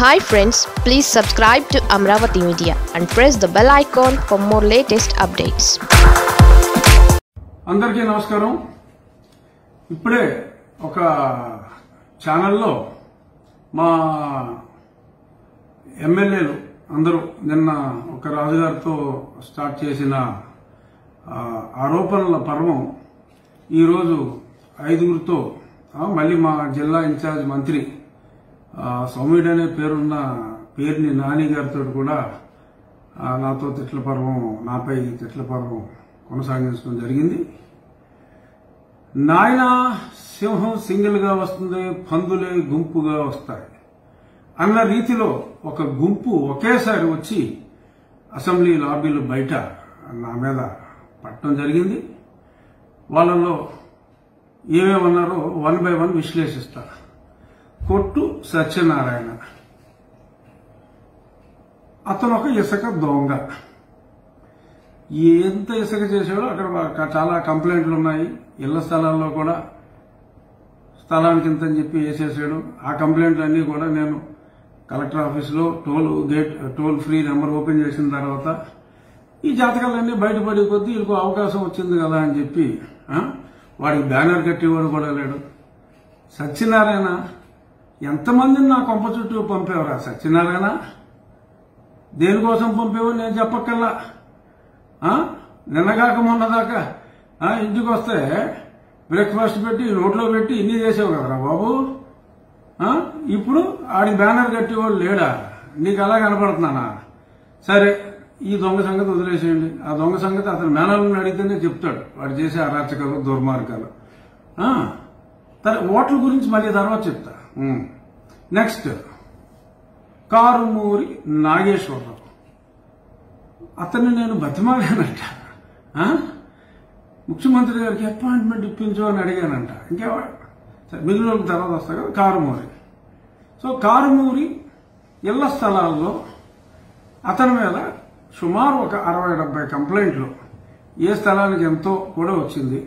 Hi friends, please subscribe to Amaravathi Media and press the bell icon for more latest updates. అందరికీ నమస్కారం. ఇప్పుడే ఒక ఛానల్లో మా ఎమ్మెల్యేలు అందరూ నిన్న ఒక రాజుగారితో స్టార్ట్ చేసిన ఆరోపణల పర్వం ఈరోజు ఐదుగురితో మళ్ళీ మా జిల్లా ఇన్ఛార్జ్ మంత్రి సౌమ్యుడు అనే పేరుని నాని గారితో కూడా నాతో నాపై తిట్ల పర్వం కొనసాగించడం జరిగింది. నాయన సింహం సింగిల్ గా వస్తుంది, పందులే గుంపుగా వస్తాయి అన్న రీతిలో ఒక గుంపు ఒకేసారి వచ్చి అసెంబ్లీ లాబీలు బయట నా మీద పట్టడం జరిగింది. వాళ్ళలో ఏమేమన్నారో వన్ బై వన్ విశ్లేషిస్తారు. కొట్టు సత్యనారాయణ అతను ఒక ఇసుక దొంగ. ఎంత ఇసుక చేశాడో అక్కడ చాలా కంప్లైంట్లు ఉన్నాయి. ఇళ్ల స్థలాల్లో కూడా స్థలానికి ఇంతని చెప్పి వేసేసాడు. ఆ కంప్లైంట్లు అన్ని కూడా నేను కలెక్టర్ ఆఫీసులో టోల్ ఫ్రీ నెంబర్ ఓపెన్ చేసిన తర్వాత ఈ జాతకాలన్నీ బయటపడి కొద్దీ వీళ్ళకు అవకాశం వచ్చింది కదా అని చెప్పి వాడికి బ్యానర్ కట్టేవాడు కూడా లేడు. సత్యనారాయణ ఎంతమందిని నా కొంప చుట్టూ పంపేవరా సత్యనారాయణ, దేనికోసం పంపేవో నేను చెప్పక్కల్లా. నిన్నగాక మొన్నదాకా ఇంటికి వస్తే బ్రేక్ఫాస్ట్ పెట్టి నోట్లో పెట్టి ఇన్ని చేసావు కదరా బాబు. ఇప్పుడు ఆడికి బ్యానర్ కట్టేవాళ్ళు లేడా? నీకు అలా కనపడుతున్నానా? సరే, ఈ దొంగ సంగతి వదిలేసేయండి. ఆ దొంగ సంగతి అతను మేనల్ని అడిగితేనే చెప్తాడు వాడు చేసే అరాచకాలు దుర్మార్గాలు. ఓట్ల గురించి మళ్ళీ తర్వాత చెప్తా. నెక్స్ట్ కారుమూరి నాగేశ్వరరావు, అతన్ని నేను బతిమాగానంట. ముఖ్యమంత్రి గారికి అపాయింట్మెంట్ ఇప్పించు అని అడిగానంట. ఇంకేవాడు మిగిలిన తర్వాత వస్తా కదా. కారుమూరి, సో కారుమూరి ఇళ్ల స్థలాల్లో అతని మీద సుమారు ఒక 60-70 కంప్లైంట్లు ఏ స్థలానికి ఎంతో కూడా వచ్చింది.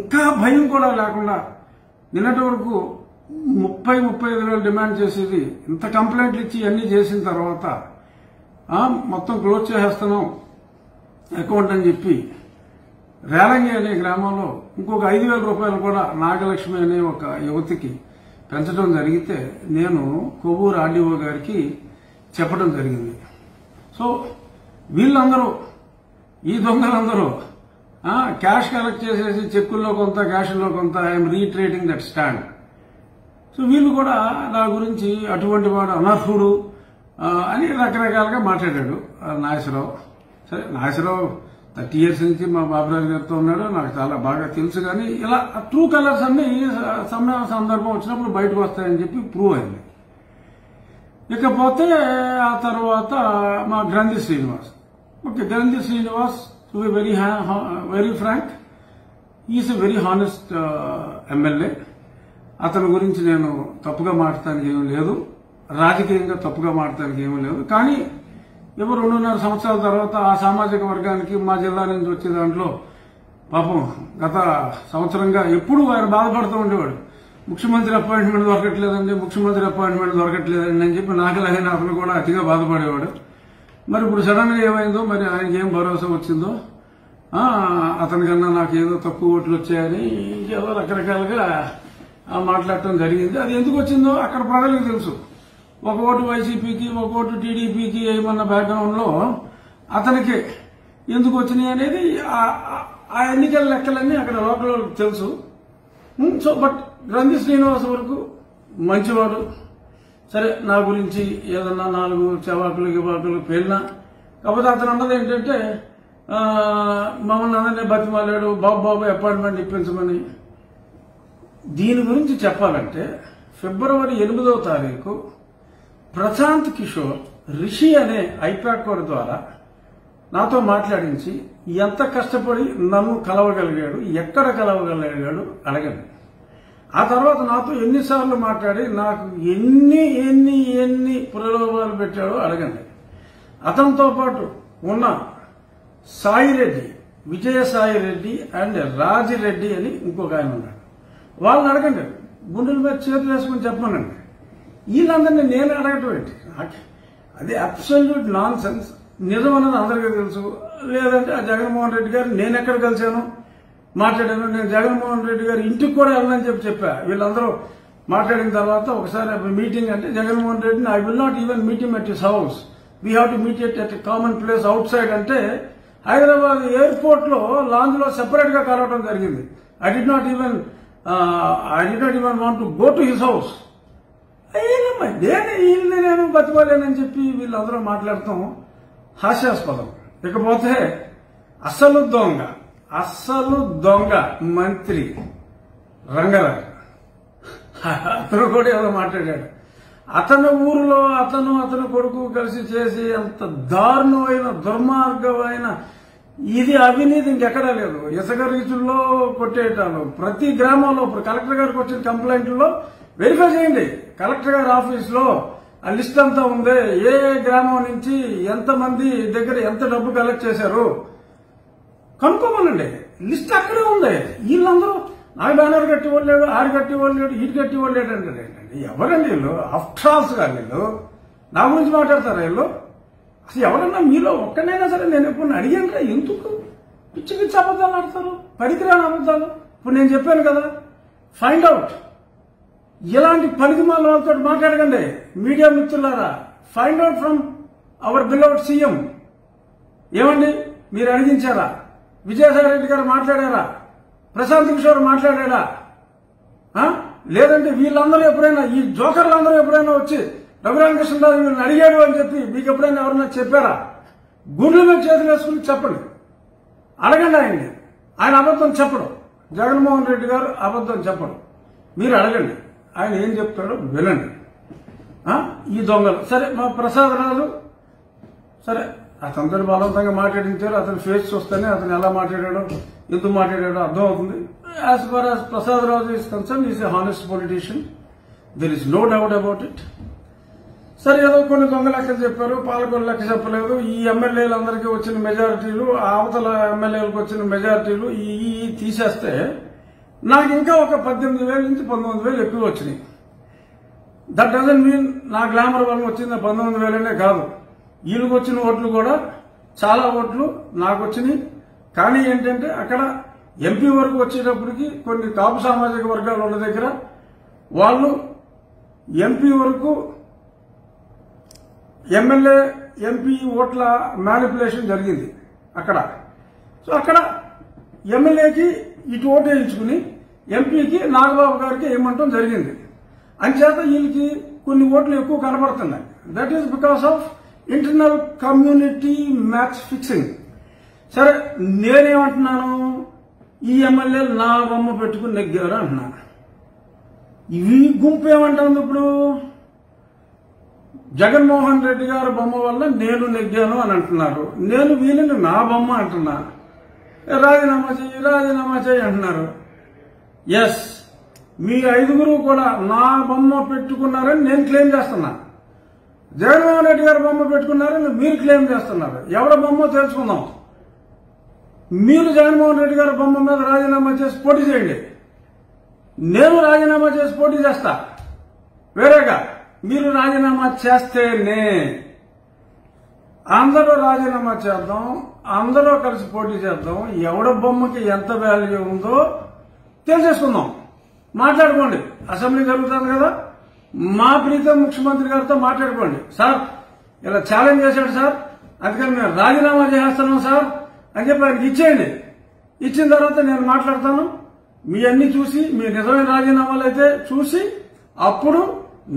ఇంకా భయం కూడా లేకుండా నిన్నటి వరకు 30-35,000 డిమాండ్ చేసేది ఇంత కంప్లైంట్లు ఇచ్చి అన్ని చేసిన తర్వాత మొత్తం క్లోజ్ చేసేస్తున్నాం అకౌంట్ అని చెప్పి రేలంగి అనే గ్రామంలో ఇంకొక 5,000 రూపాయలు కూడా నాగలక్ష్మి అనే ఒక యువతికి పెంచడం జరిగితే నేను కొవ్వూరు ఆర్డీఓ గారికి చెప్పడం జరిగింది. సో వీళ్ళందరూ ఈ దొంగలందరూ క్యాష్ కలెక్ట్ చేసేసి చెక్కుల్లో కొంత క్యాష్లో కొంత I'm reiterating that stand. So వీళ్ళు కూడా నా గురించి అటువంటి వాడు అనర్హుడు అని రకరకాలుగా మాట్లాడాడు నాగేశ్వరరావు. సరే, నాగేశ్వరరావు 30 years నుంచి మా బాబురాజు గారితో ఉన్నాడు, నాకు చాలా బాగా తెలుసు. కానీ ఇలా ట్రూ కలర్స్ అన్ని సందర్భం వచ్చినప్పుడు బయటకు వస్తాయని చెప్పి ప్రూవ్ అయింది. ఇకపోతే ఆ తర్వాత మా గ్రంథి శ్రీనివాస్. ఓకే, గ్రంథి Srinivas to be very frank, is a very honest MLA. అతని గురించి నేను తప్పుగా మాట్లాడటానికి ఏమీ లేదు, రాజకీయంగా తప్పుగా మాట్లాడటానికి ఏమీ లేదు. కానీ ఇప్పుడు 2.5 సంవత్సరాల తర్వాత ఆ సామాజిక వర్గానికి మా జిల్లా నుంచి వచ్చే దాంట్లో పాపం గత సంవత్సరంగా ఎప్పుడు ఆయన బాధపడుతూ ఉండేవాడు. ముఖ్యమంత్రి అపాయింట్మెంట్ దొరకట్లేదండి, ముఖ్యమంత్రి అపాయింట్మెంట్ దొరకట్లేదండి అని చెప్పి నాగలైన అతను కూడా అతిగా బాధపడేవాడు. మరి ఇప్పుడు సడన్ గా ఏమైందో, మరి ఆయనకి ఏం భరోసా వచ్చిందో, అతనికన్నా నాకు ఏదో తక్కువ ఓట్లు వచ్చాయని ఏదో రకరకాలుగా మాట్లాడటం జరిగింది. అది ఎందుకు వచ్చిందో అక్కడ ప్రజలకు తెలుసు. ఒక ఓటు వైసీపీకి, ఒక ఓటు టీడీపీకి ఏమన్న బ్యాక్గ్రౌండ్ లో అతనికి ఎందుకు వచ్చినాయి అనేది ఆ ఎన్నికల లెక్కలన్నీ అక్కడ లోకల్ తెలుసు. సో బట్ గ్రంథి శ్రీనివాస్ వరకు మంచివాడు. సరే, నా గురించి ఏదన్నా 4 చవాకులు పేలినా కాకపోతే అతను అన్నది ఏంటంటే మమ్మల్ని అందరినీ బతిమాలాడు బాబు అపాయింట్మెంట్ ఇప్పించమని. దీని గురించి చెప్పాలంటే ఫిబ్రవరి 8వ తారీఖు ప్రశాంత్ కిషోర్ రిషి అనే ఐపాకోడ్ ద్వారా నాతో మాట్లాడించి ఎంత కష్టపడి నన్ను కలవగలిగాడు, ఎక్కడ కలవగలిగాడు అడగండి. ఆ తర్వాత నాతో ఎన్నిసార్లు మాట్లాడి నాకు ఎన్ని ఎన్ని ఎన్ని ప్రలోభాలు పెట్టాడో అడగండి. అతనితో పాటు ఉన్న సాయిరెడ్డి, విజయసాయిరెడ్డి అండ్ రాజిరెడ్డి అని ఇంకొక ఆయన ఉన్నాడు. వాళ్ళని అడగండి, గుండెల మీద చేతులు వేసుకుని చెప్పమనండి. వీళ్ళందరినీ నేను అడగటం ఏంటి? అది అబ్సల్యూట్ నాన్ సెన్స్. నిజం అన్నది అందరికీ తెలుసు. లేదంటే ఆ జగన్మోహన్ రెడ్డి గారు నేను ఎక్కడ కలిశాను మాట్లాడాను, నేను జగన్మోహన్ రెడ్డి గారు ఇంటికి కూడా వెళ్ళనని చెప్పి చెప్పా. వీళ్ళందరూ మాట్లాడిన తర్వాత ఒకసారి మీటింగ్ అంటే జగన్మోహన్ రెడ్డిని I will not even meet him at his house, we have to meet it at common place outside అంటే హైదరాబాద్ ఎయిర్పోర్ట్ లో లాంజ్ లో సెపరేట్ గా కలవడం జరిగింది. I did not even want to go to his house. అయ్యేనమ్మా నేను బతకలేనని చెప్పి వీళ్ళందరూ మాట్లాడతాం హాస్యాస్పదం. ఇకపోతే అస్సలు దొంగ మంత్రి రంగరాజు, అతను కూడా ఏదో మాట్లాడాడు. అతని ఊరిలో అతను కొడుకు కలిసి చేసి అంత దారుణమైన దుర్మార్గమైన ఇది అవినీతి ఇంకెక్కడా లేదు. ఇసుక రీచుల్లో కొట్టేయటాలు ప్రతి గ్రామంలో. ఇప్పుడు కలెక్టర్ గారికి వచ్చిన కంప్లైంట్లో వెరిఫై చేయండి, కలెక్టర్ గారి ఆఫీస్ లో ఆ లిస్ట్ అంతా ఉంది. ఏ గ్రామం నుంచి ఎంతమంది దగ్గర ఎంత డబ్బు కలెక్ట్ చేశారు కనుక్కోమనండి, లిస్ట్ అక్కడే ఉంది. వీళ్ళందరూ నాకు బ్యానర్ కట్టి ఇవ్వలేడు, ఆరు కట్టి ఇవ్వలేడు, ఇటు కట్టి ఇవ్వలేడు అంటే ఎవరండి వీళ్ళు? అఫ్ట్రాల్స్ గా వీళ్ళు నా గురించి మాట్లాడతారు. వీళ్ళు అసలు ఎవరన్నా మీలో ఒక్కనైనా సరే నేను ఎప్పుడు అడిగాను ఎందుకు పిచ్చి పిచ్చి అబద్దాలు ఆడతారు, పనికిరాని అబద్దాలు? ఇప్పుడు నేను చెప్పాను కదా, ఫైండ్ అవుట్. ఇలాంటి పనికి మాల వాళ్ళతో మాట్లాడకండి మీడియా మిత్రులారా. Find out from our beloved CM. ఏమండి మీరు అడిగించారా? విజయసాయి రెడ్డి గారు మాట్లాడారా? ప్రశాంత్ కిషోర్ మాట్లాడారా? లేదంటే వీళ్ళందరూ ఎప్పుడైనా ఈ జోకర్లందరూ ఎప్పుడైనా వచ్చి రఘురామకృష్ణరాజు మిమ్మల్ని అడిగాడు అని చెప్పి మీకు ఎప్పుడైనా ఎవరన్నా చెప్పారా? గుండెల మీద చేతులు వేసుకుని చెప్పండి, అడగండి ఆయన్ని. ఆయన అబద్ధం చెప్పడు, జగన్మోహన్ రెడ్డి గారు అబద్ధం చెప్పడు. మీరు అడగండి ఆయన ఏం చెప్తాడో వినండి. ఈ దొంగలు సరే, మా ప్రసాద్ రాజు సరే అతనితో బలవంతంగా మాట్లాడించారు. అతని ఫేస్ చూస్తేనే అతను ఎలా మాట్లాడాడో ఎందుకు మాట్లాడాడో అర్థం అవుతుంది. As far as Prasad Raju is concern, is a honest politician, there is no doubt about it. సరే ఏదో కొన్ని దొంగ లెక్కలు చెప్పారు, పాలకొండ లెక్క చెప్పలేదు. ఈ ఎమ్మెల్యేలందరికీ వచ్చిన మెజారిటీలు, అవతల ఎమ్మెల్యేలకు వచ్చిన మెజారిటీలు ఈ తీసేస్తే నాకు ఇంకా ఒక 18,000 నుంచి 19,000 ఎక్కువ వచ్చినాయి. దట్ డజంట్ మీన్ నా గ్లామర్ వల్ల వచ్చిన 19,000నే కాదు, వీళ్ళకి వచ్చిన ఓట్లు కూడా చాలా ఓట్లు నాకు వచ్చినాయి. కానీ ఏంటంటే అక్కడ ఎంపీ వరకు వచ్చేటప్పటికి కొన్ని కాపు సామాజిక వర్గాలు ఉన్న దగ్గర వాళ్ళు ఎంపీ వరకు ఎమ్మెల్యే ఎంపీ ఓట్ల మ్యానిపులేషన్ జరిగింది అక్కడ. సో అక్కడ ఎమ్మెల్యేకి ఇటు ఓటు వేయించుకుని ఎంపీకి నాగబాబు గారికి ఏమంటాం జరిగింది. అంచేత వీళ్ళకి కొన్ని ఓట్లు ఎక్కువ కనబడుతున్నాయి. That is because of internal community match fixing. సరే నేనేమంటున్నాను, ఈ ఎమ్మెల్యేలు నా బొమ్మ పెట్టుకుని నెగ్గారు అంటున్నాను. ఈ గుంపు ఏమంటుంది ఇప్పుడు? జగన్మోహన్ రెడ్డి గారి బొమ్మ వల్ల నేను నెగ్గాను అని అంటున్నారు. నేను వీళ్ళని నా బొమ్మ అంటున్నా. రాజీనామా చేయి అంటున్నారు. ఎస్, మీ ఐదుగురు కూడా నా బొమ్మ పెట్టుకున్నారని నేను క్లెయిమ్ చేస్తున్నా. జగన్మోహన్ రెడ్డి గారి బొమ్మ పెట్టుకున్నారని మీరు క్లెయిమ్ చేస్తున్నారు. ఎవరి బొమ్మ తెలుసుకుందాం. మీరు జగన్మోహన్ రెడ్డి గారి బొమ్మ మీద రాజీనామా చేసి పోటీ చేయండి, నేను రాజీనామా చేసి పోటీ చేస్తా వేరేగా. మీరు రాజీనామా చేస్తేనే అందరూ రాజీనామా చేద్దాం, అందరూ కలిసి పోటీ చేద్దాం. ఎవడ బొమ్మకి ఎంత వాల్యూ ఉందో తెలిసేసుకుందాం, మాట్లాడుకోండి. అసెంబ్లీ జరుగుతుంది కదా, మా ప్రీతం ముఖ్యమంత్రి గారితో మాట్లాడుకోండి. సార్ ఇలా ఛాలెంజ్ చేశాడు సార్, అందుకని మేము రాజీనామా చేసేస్తున్నాం సార్ అని చెప్పి ఆయనకి ఇచ్చేయండి. ఇచ్చిన తర్వాత నేను మాట్లాడతాను. మీ అన్ని చూసి మీ నిజమైన రాజీనామాలు అయితే చూసి అప్పుడు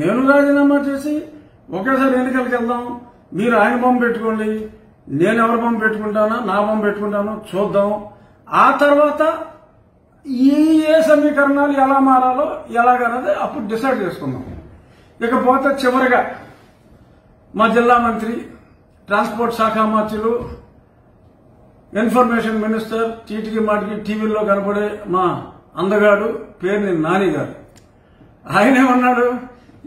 నేను రాజీనామా చేసి ఒకేసారి ఎన్నికలకు వెళ్దాం. మీరు ఆయన బొమ్మ పెట్టుకోండి, నేను ఎవరి బొమ్మ పెట్టుకుంటానో నా బొమ్మ పెట్టుకుంటానో చూద్దాం. ఆ తర్వాత ఏ సమీకరణాలు ఎలా మారాలో ఎలాగన్నది అప్పుడు డిసైడ్ చేసుకుందాం. ఇకపోతే చివరిగా మా జిల్లా మంత్రి, ట్రాన్స్పోర్ట్ శాఖ మంత్రులు, ఇన్ఫర్మేషన్ మినిస్టర్, టీటీకి మాటికి టీవీల్లో కనబడే మా అందగాడు పేరుని నాని గారు, ఆయనేమన్నాడు?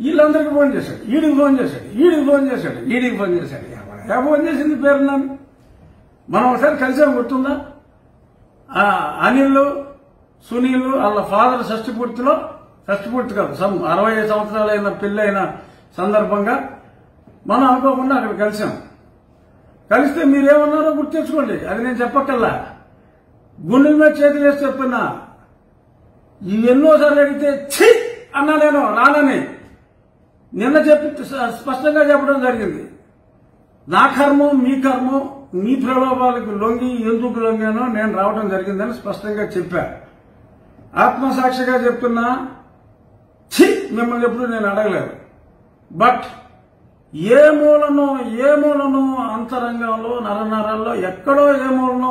వీళ్ళందరికీ ఫోన్ చేశాడు, ఈడికి ఫోన్ చేశాడు. ఎవరైనా ఫోన్ చేసింది పేరు నాన్న. మనం ఒకసారి కలిసాం గుర్తుందా? అనిల్, సునీల్ వాళ్ళ ఫాదర్ షష్టిపూర్తిలో, 65 సంవత్సరాలైన పెళ్లి అయిన సందర్భంగా మనం అనుకోకుండా అక్కడ కలిసాం. కలిస్తే మీరేమన్నారో గుర్తు తెచ్చుకోండి, అది నేను చెప్పకల్లా. గుండెల మీద చేతులు వేసి చెప్తున్నా, ఎన్నోసార్లు అడిగితే ఛీ అన్నా నేను రానని నిన్న చెప్పి స్పష్టంగా చెప్పడం జరిగింది. నా కర్మం మీ కర్మం, మీ ప్రలోభాలకు లొంగి ఎందుకు లొంగానో నేను రావడం జరిగిందని స్పష్టంగా చెప్పా. ఆత్మసాక్షిగా చెప్తున్నా, ఛీ మిమ్మల్ని ఎప్పుడు నేను అడగలేదు. బట్ ఏ మూలనో అంతరంగంలో నరనరాల్లో ఎక్కడో ఏ మూలనో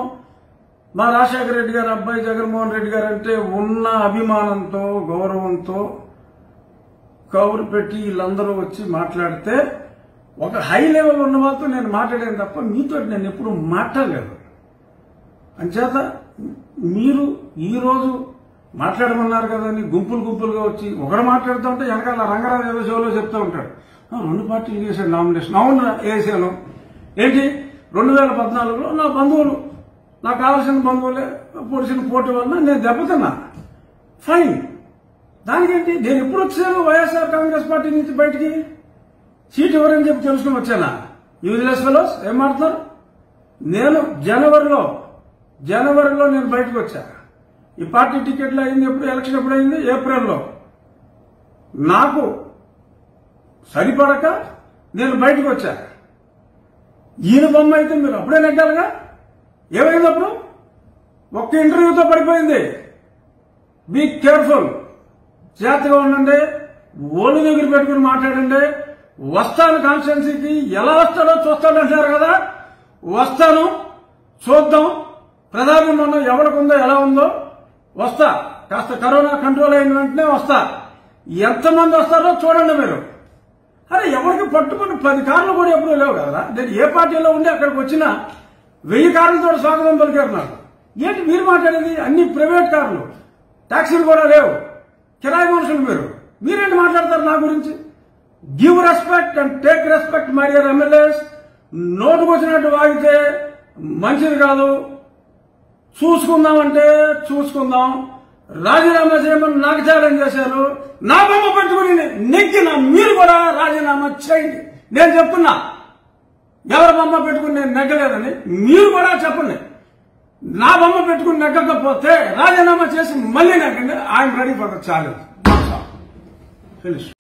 మా రాజశేఖర రెడ్డి గారు అబ్బాయి జగన్మోహన్ రెడ్డి గారు అంటే ఉన్న అభిమానంతో గౌరవంతో కౌరు పెట్టి వీళ్ళందరూ వచ్చి మాట్లాడితే ఒక హై లెవెల్ ఉన్న వాళ్ళతో నేను మాట్లాడాను తప్ప మీతో నేను ఎప్పుడు మాట్లాడలేదు. అంచేత మీరు ఈరోజు మాట్లాడమన్నారు కదని గుంపులుగా వచ్చి ఒకరు మాట్లాడుతూ ఉంటే వెనకాల రంగరాజు ఏదో షోలో చెప్తూ ఉంటాడు, రెండు పార్టీలు చేశాను నామినేషన్. అవును వేసాను. ఏంటి 2014లో నా బంధువులు, నాకు కావాల్సిన బంధువులే పొడిచిన పోటీ వలన నేను దెబ్బతిన్నా. ఫైన్, దానికేంటి? నేను ఎప్పుడు వచ్చాను వైఎస్ఆర్ కాంగ్రెస్ పార్టీ నుంచి బయటికి? సీట్ ఎవరని చెప్పి తెలుసుకుని వచ్చానా? యూజ్లెస్ ఫెలోస్ ఏం మాట్లాడతారు. నేను జనవరిలో నేను బయటకు వచ్చా. ఈ పార్టీ టికెట్లు అయింది ఎప్పుడు? ఎలక్షన్ ఎప్పుడు అయింది? ఏప్రిల్లో. నాకు సరిపడక నేను బయటకు వచ్చా. ఈయన బొమ్మ అయితే మీరు అప్పుడే నెగ్గాలిగా. ఏమైంది అప్పుడు? ఒక్క ఇంటర్వ్యూతో పడిపోయింది. బీ కేర్ఫుల్, జాగ్రత్తగా ఉండండి, ఓళ్ళు దగ్గర పెట్టుకుని మాట్లాడండి. వస్తాను కాన్స్టిట్యున్సీకి, ఎలా వస్తాడో చూస్తాడంటారు కదా, వస్తాను చూద్దాం. ప్రధానమంత్రి ఎవరికి ఉందో ఎలా ఉందో వస్తా, కాస్త కరోనా కంట్రోల్ అయిన వెంటనే వస్తా. ఎంతమంది వస్తారో చూడండి మీరు. అరే ఎవరికి పట్టుకుని 10 కార్లు కూడా ఎప్పుడూ లేవు కదా. నేను ఏ పార్టీలో ఉండి అక్కడికి వచ్చినా 1000 కార్లతో స్వాగతం పలికారు నాకు. ఏంటి మీరు మాట్లాడేది? అన్ని ప్రైవేట్ కార్లు, టాక్సీలు కూడా లేవు, కిరాయి మనుషులు మీరు. మీరేంటి మాట్లాడతారు నా గురించి? Give respect and take respect my dear MLAs. నోటుకు వచ్చినట్టు వాగితే మంచిది కాదు. చూసుకుందామంటే చూసుకుందాం. రాజీనామా చేయమని నాకు ఛాలెంజ్ చేశారు. నా బొమ్మ పెట్టుకుని నెగ్గిన మీరు కూడా రాజీనామా చేయండి. నేను చెప్పున్నా, ఎవరి బొమ్మ పెట్టుకుని నేను నెగ్గలేదని. మీరు కూడా చెప్పండి, నా బొమ్మ పెట్టుకుని నెగ్గకపోతే రాజీనామా చేసి మళ్ళీ నెగ్గండి. I'm ready for the challenge.